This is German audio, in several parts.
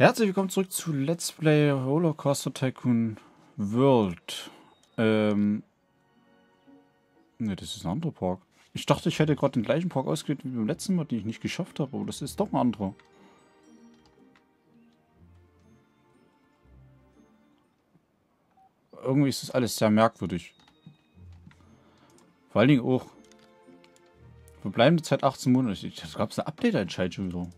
Herzlich willkommen zurück zu Let's Play Roller Coaster Tycoon World. Ne, das ist ein anderer Park. Ich dachte, ich hätte gerade den gleichen Park ausgewählt wie beim letzten Mal, den ich nicht geschafft habe, aber das ist doch ein anderer. Irgendwie ist das alles sehr merkwürdig. Vor allen Dingen auch verbleibende Zeit 18 Monate. Da gab es eine Update-Entscheidung schon wieder.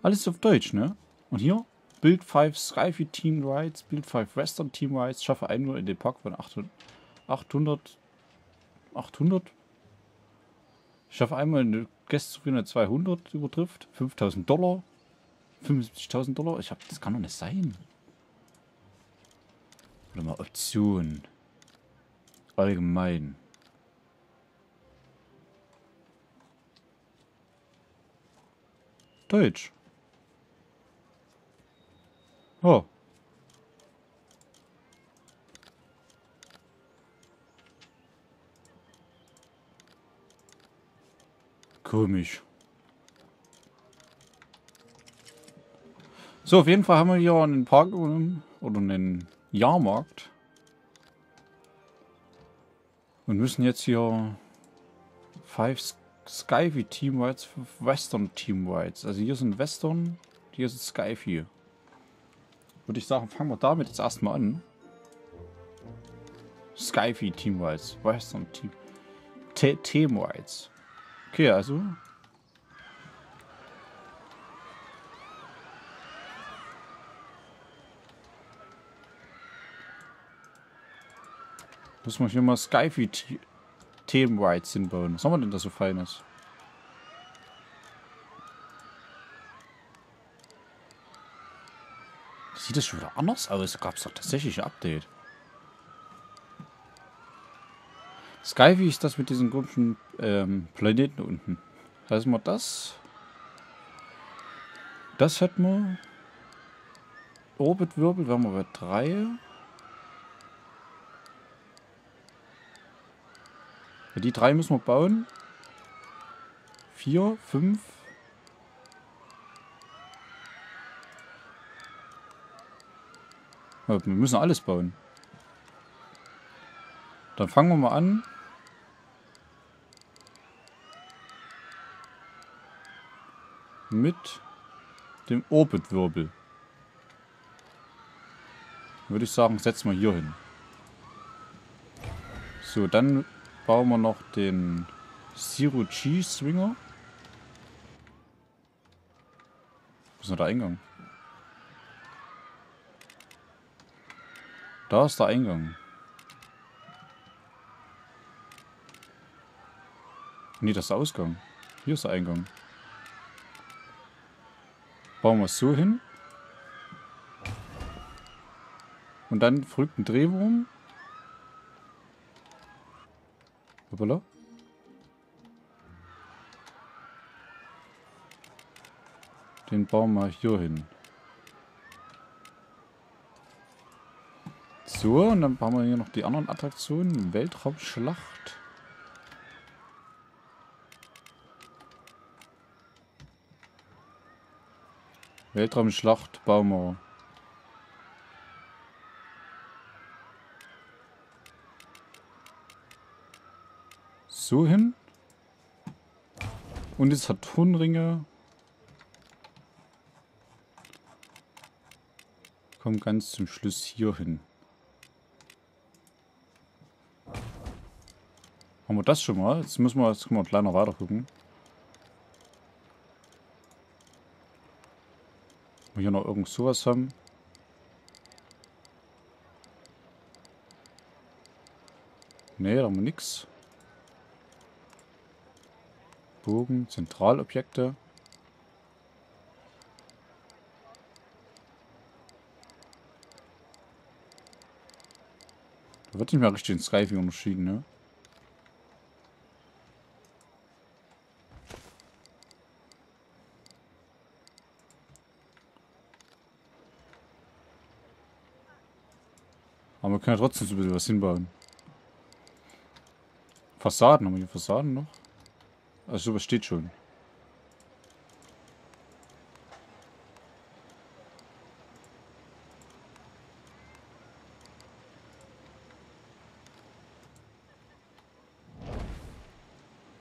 Alles auf Deutsch, ne? Und hier? Build 5 Skyview Team Rides, Build 5 Western Team Rides, schaffe ein nur in den Park von 800? Ich schaffe einmal eine Gästezufriedenheit 200 übertrifft, $5.000, 75.000 Dollar. Ich hab, das kann doch nicht sein. Oder mal Optionen. Allgemein. Deutsch. Oh. Komisch. So, auf jeden Fall haben wir hier einen Park oder einen Jahrmarkt. Und müssen jetzt hier 5 Skyview Team Rides für Western Team Rides. Also hier sind Western, hier sind Skyview. Würde ich sagen, fangen wir damit jetzt erstmal an. Skyview Team Rides, Western Team Rides. Okay, also. Müssen wir hier mal Skyview Team Rides hinbauen. Was haben wir denn da so Feines? Sieht das schon wieder anders aus? Da gab es doch tatsächlich ein Update. Skyview ist das mit diesen komischen Planeten unten. Lassen wir das. Das hätten wir. Orbitwirbel wären wir bei 3. Ja, die 3 müssen wir bauen. 4, 5. Ja, wir müssen alles bauen. Dann fangen wir mal an. Mit dem Orbitwirbel. Würde ich sagen, setzen wir hier hin. So, dann bauen wir noch den Zero-G-Swinger. Wo ist denn der Eingang? Da ist der Eingang. Nee, das ist der Ausgang. Hier ist der Eingang. Bauen wir es so hin. Und dann verrückten Drehwurm. Hoppala. Den bauen wir hier hin. So, und dann haben wir hier noch die anderen Attraktionen. Weltraumschlacht. Weltraumschlacht bauen wir. So hin. Und jetzt hat Turnringe. Kommt ganz zum Schluss hier hin. Haben wir das schon mal? Jetzt müssen wir, jetzt können wir kleiner weiter gucken. Wir hier noch irgend sowas haben. Ne, da haben wir nichts. Bogen, Zentralobjekte. Da wird nicht mehr richtig in Skyview unterschieden, ne? Aber wir können ja trotzdem so ein bisschen was hinbauen. Fassaden, haben wir hier Fassaden noch? Also sowas steht schon.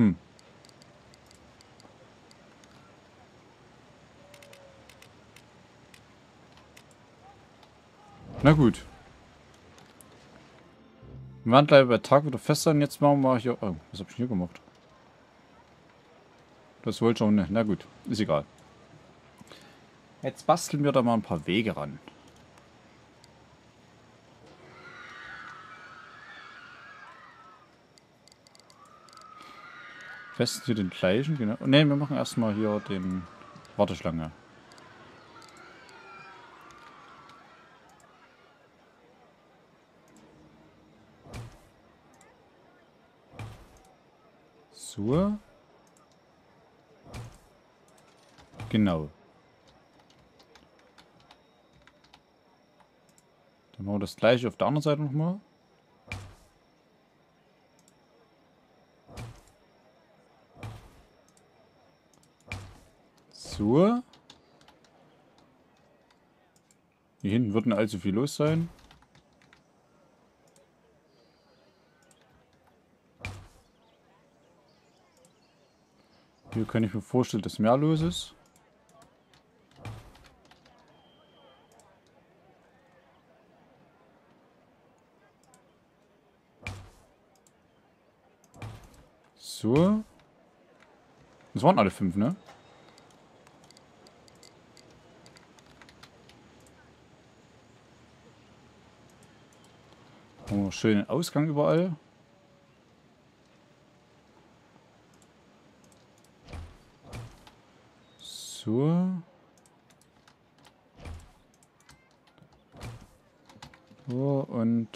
Na gut. Wir waren gleich bei Tag wieder fest sein. Jetzt machen wir hier... Oh, was habe ich hier gemacht? Das wollte ich auch nicht. Na gut, ist egal. Jetzt basteln wir da mal ein paar Wege ran. Festen hier den gleichen, genau. Ne, wir machen erstmal hier den Warteschlange. So. Genau. Dann machen wir das gleiche auf der anderen Seite nochmal. Hier hinten wird nicht allzu viel los sein. Hier kann ich mir vorstellen, dass mehr los ist. So. Das waren alle 5, ne? Schönen Ausgang überall. So. So und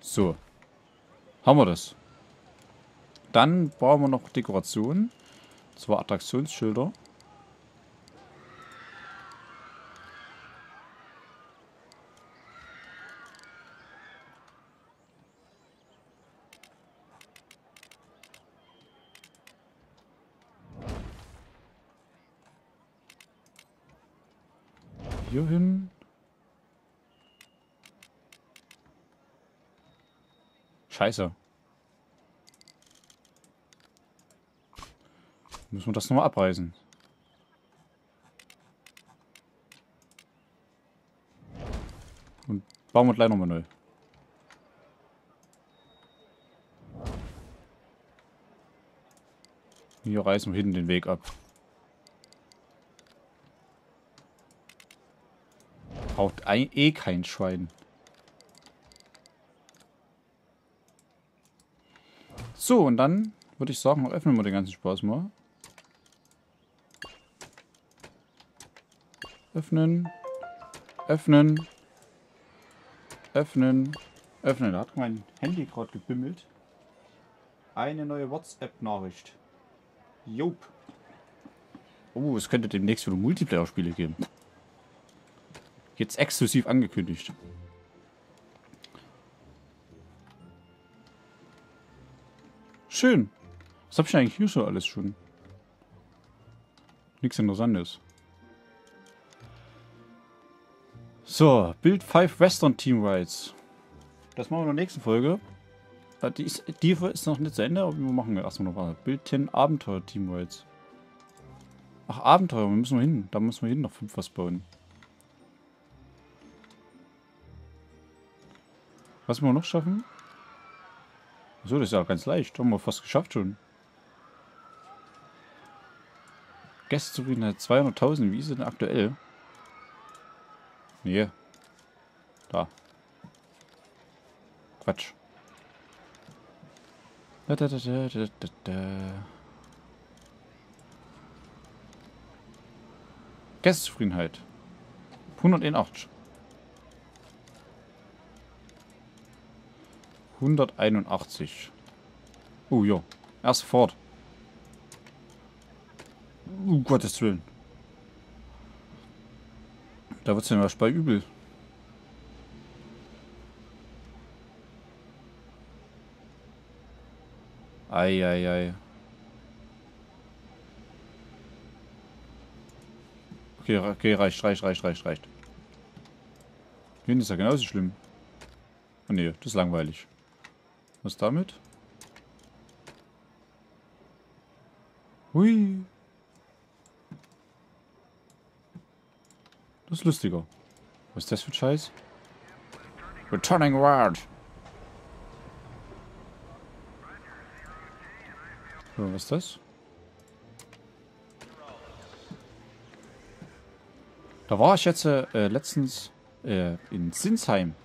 so. Haben wir das. Dann brauchen wir noch Dekorationen. Zwar Attraktionsschilder. Hin. Scheiße. Müssen wir das nochmal abreißen. Und bauen wir gleich nochmal neu. Hier reißen wir hinten den Weg ab. Braucht eh kein Schwein. So, und dann würde ich sagen, öffnen wir den ganzen Spaß mal. Öffnen. Öffnen. Öffnen. Öffnen. Da hat mein Handy gerade gebimmelt. Eine neue WhatsApp-Nachricht. Jop. Oh, es könnte demnächst wieder Multiplayer-Spiele geben. Jetzt exklusiv angekündigt. Schön. Was habe ich eigentlich hier schon alles schon? Nichts Interessantes. So, Build 5 Western Team Rides. Das machen wir in der nächsten Folge. Die ist noch nicht zu Ende, aber wir machen erstmal noch was. Build 10 Abenteuer Team Rides. Ach, Abenteuer, wir müssen hin. Da müssen wir hin noch 5 was bauen. Was müssen wir noch schaffen? Achso, das ist ja ganz leicht. Haben wir fast geschafft schon. Gästezufriedenheit 200.000. Wie ist denn aktuell? Nee. Da. Quatsch. Gästezufriedenheit. 181. 181. Oh ja. Erst fort. Um Gottes Willen. Da wird es ja was bei übel. Eieiei. Ei, ei. Okay, okay, reicht. Hier ist ja genauso schlimm. Oh ne, das ist langweilig. Was damit? Hui. Das ist lustiger. Was ist das für ein Scheiß? Returning Ward. So, was ist das? Da war ich jetzt letztens in Sinsheim.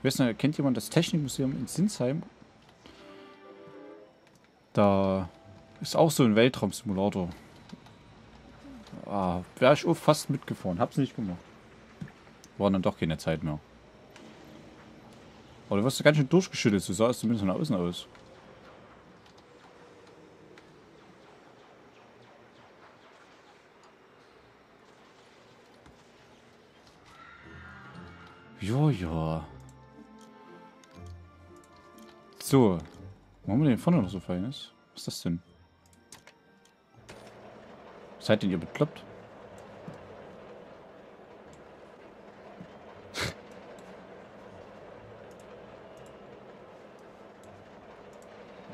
Ich weiß nicht, kennt jemand das Technikmuseum in Sinsheim? Da ist auch so ein Weltraumsimulator. Ah, wäre ich auch fast mitgefahren. Hab's nicht gemacht. War dann doch keine Zeit mehr. Aber du wirst ja ganz schön durchgeschüttelt. So sah es zumindest von außen aus. Jojo. So. Warum haben wir den vorne noch so feines? Was ist das denn? Seid denn ihr bekloppt?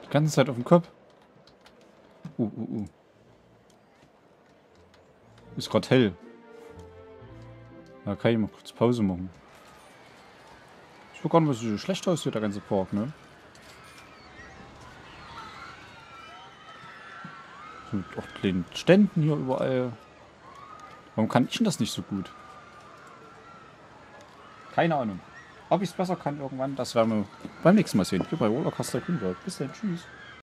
Die ganze Zeit auf dem Kopf. Ist gerade hell. Da kann ich mal kurz Pause machen. Ich guck an, was so schlecht aussieht, der ganze Park, ne? Mit auch kleinen Ständen hier überall. Warum kann ich denn das nicht so gut? Keine Ahnung. Ob ich es besser kann irgendwann, das werden wir beim nächsten Mal sehen. Hier bei Roller Coaster Tycoon World. Bis dann, tschüss.